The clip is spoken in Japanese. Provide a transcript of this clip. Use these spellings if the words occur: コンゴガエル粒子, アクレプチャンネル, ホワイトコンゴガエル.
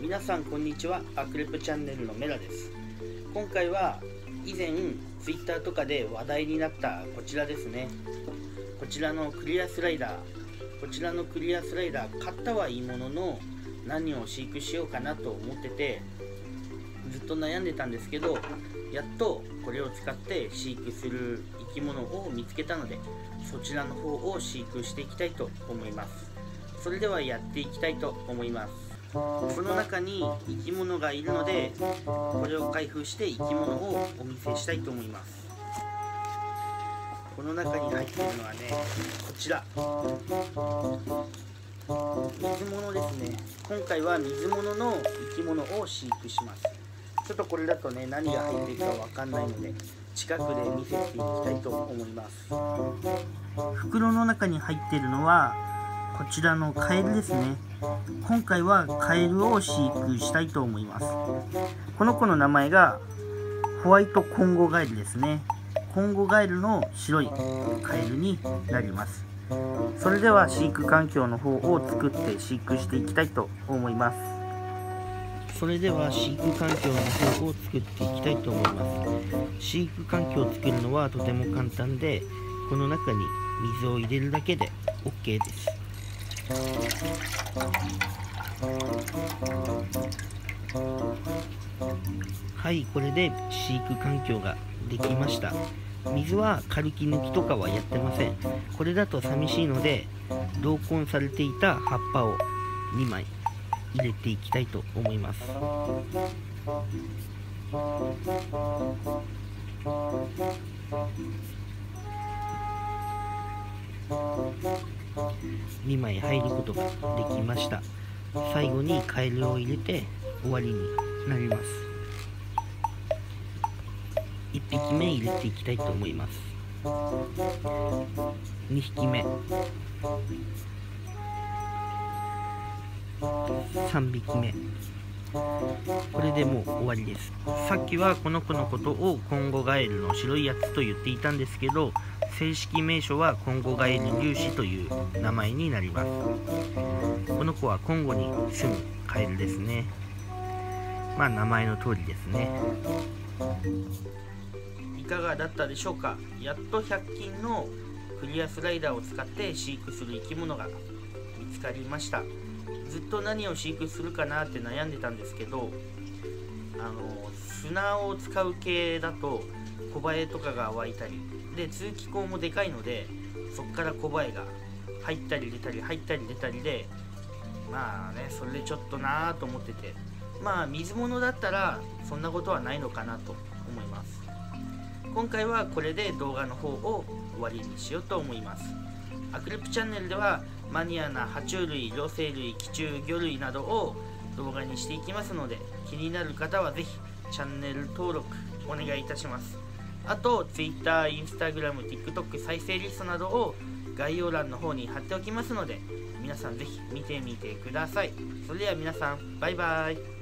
皆さんこんにちは、アクレプチャンネルのメラです。今回は以前 Twitter とかで話題になったこちらですね。こちらのクリアスライダー、買ったはいいものの何を飼育しようかなと思っててずっと悩んでたんですけど、やっとこれを使って飼育する生き物を見つけたので、そちらの方を飼育していきたいと思います。それではやっていきたいと思います。この中に生き物がいるので、これを開封して生き物をお見せしたいと思います。この中に入っているのはね、こちら水物ですね。今回は水物の生き物を飼育します。ちょっとこれだとね、何が入っているかわかんないので近くで見せていきたいと思います。袋の中に入っているのはこちらのカエルですね。今回はカエルを飼育したいと思います。この子の名前がホワイトコンゴガエルですね。コンゴガエルの白いカエルになります。それでは飼育環境の方を作って飼育していきたいと思います。飼育環境を作るのはとても簡単で、この中に水を入れるだけで OK です。はい、これで飼育環境ができました。水は軽き抜きとかはやってません。これだと寂しいので同梱されていた葉っぱを2枚入れていきたいと思います。2枚入ることができました。最後にカエルを入れて終わりになります。1匹目入れていきたいと思います。2匹目、3匹目、これでもう終わりです。さっきはこの子のことをコンゴガエルの白いやつと言っていたんですけど、正式名称はコンゴガエル粒子という名前になります。この子はコンゴに住むカエルですね。まあ名前の通りですね。いかがだったでしょうか。やっと100均のクリアスライダーを使って飼育する生き物が見つかりました。ずっと何を飼育するかなって悩んでたんですけど、砂を使う系だとコバエとかが湧いたりで、通気口もでかいのでそこからコバエが入ったり出たりで、まあね、それでちょっとなぁと思ってて、まあ水物だったらそんなことはないのかなと思います。今回はこれで動画の方を終わりにしようと思います。アクレプチャンネルではマニアな爬虫類、両生類、寄虫、魚類などを動画にしていきますので、気になる方はぜひチャンネル登録お願いいたします。あと Twitter、Instagram、TikTok 再生リストなどを概要欄の方に貼っておきますので、皆さんぜひ見てみてください。それでは皆さん、バイバイ。